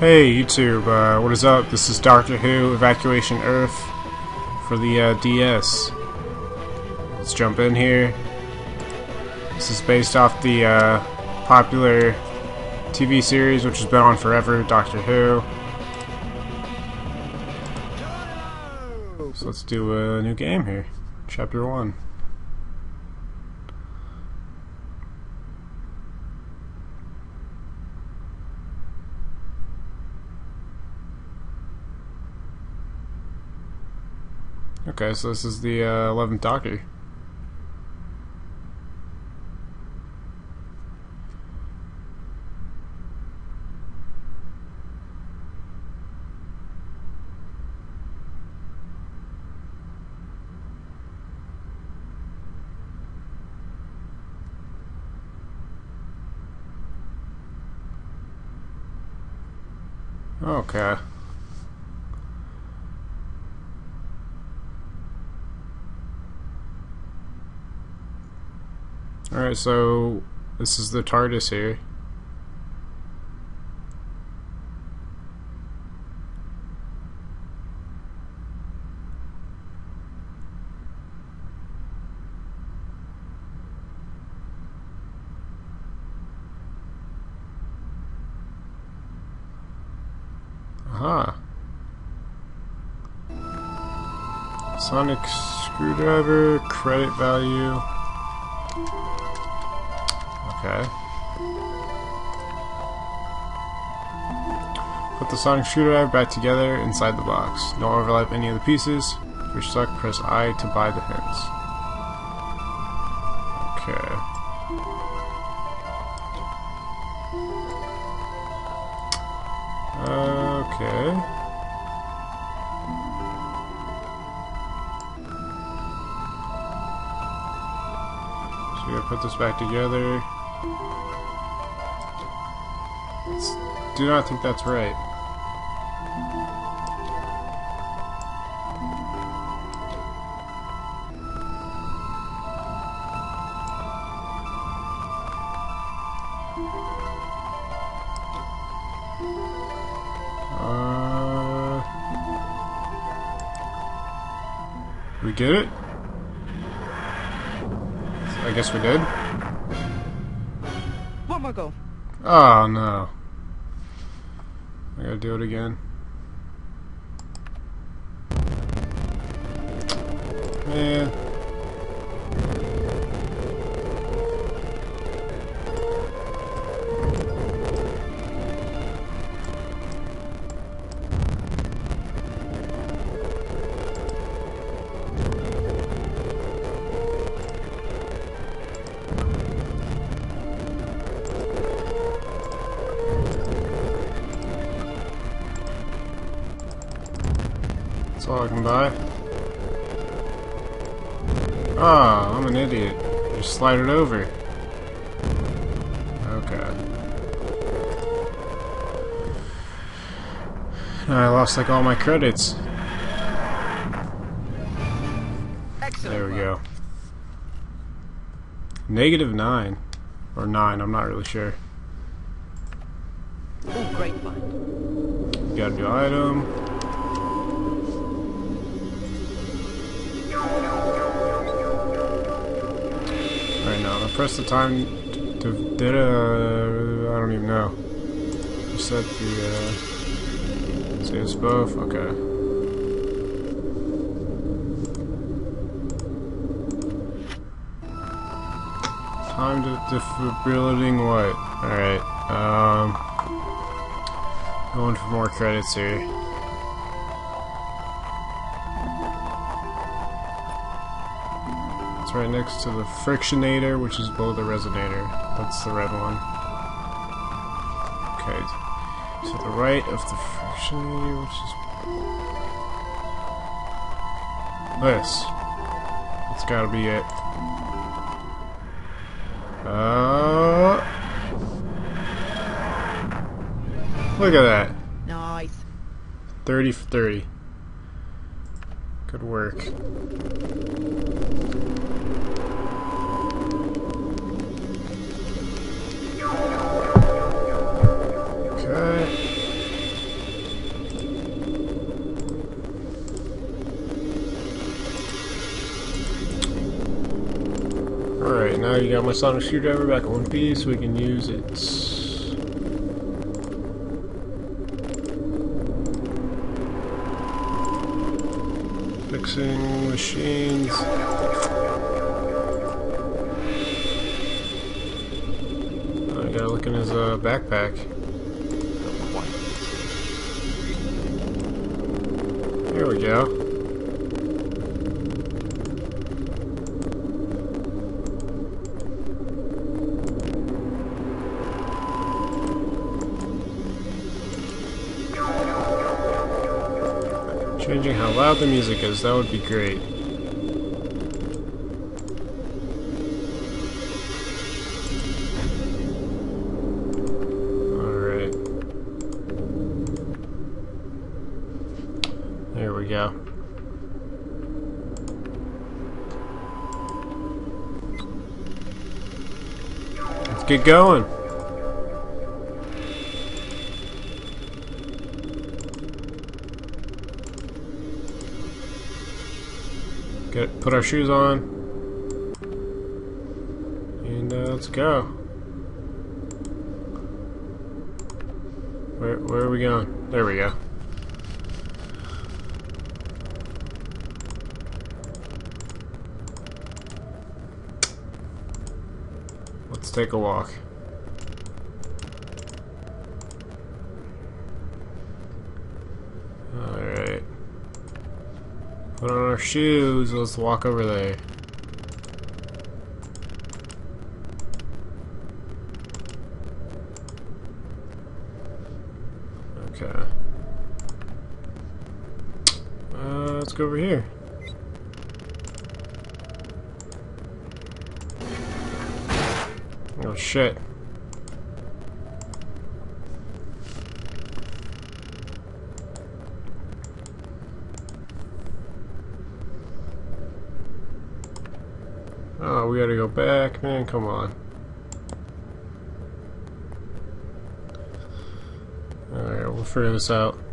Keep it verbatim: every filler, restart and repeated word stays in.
Hey YouTube, uh, what is up? This is Doctor Who, Evacuation Earth for the uh, D S. Let's jump in here. This is based off the uh, popular T V series which has been on forever, Doctor Who. So let's do a new game here, Chapter one. Okay, so this is the uh, eleventh Doctor. Okay. Alright, so this is the TARDIS here. Aha. Sonic Screwdriver, credit value. Okay. Put the Sonic Screwdriver back together inside the box. Don't overlap any of the pieces. If you're stuck, press I to buy the hints. Okay. Okay. So we gotta put this back together. Do not think that's right. Uh, we get it? I guess we did. One more go. Oh no. I gotta do it again. Man. That's all I can buy. Ah, I'm an idiot. Just slide it over. Okay. I lost like all my credits. Excellent. There we go. Negative nine. Or nine, I'm not really sure. Oh, great find. Got a new item. Press the time to, to uh, I don't even know. Just set the uh, save us both. Okay. Time to defibrillating what? All right. Um, going for more credits here. It's right next to the frictionator, which is below the resonator. That's the red one. Okay, to the right of the frictionator, which is this. That's gotta be it. Uh, look at that. Nice. thirty for thirty. Good work. already got my Sonic Screwdriver back in one piece, we can use it. Fixing machines. Oh, I gotta look in his uh, backpack. There we go. Changing how loud the music is, that would be great. Alright. There we go. Let's get going. Get, put our shoes on, and uh, let's go. Where, where are we going? There we go. Let's take a walk. Put on our shoes, let's walk over there. Okay. Uh, let's go over here. Oh shit. Oh, we gotta go back, man, come on. Alright, we'll figure this out.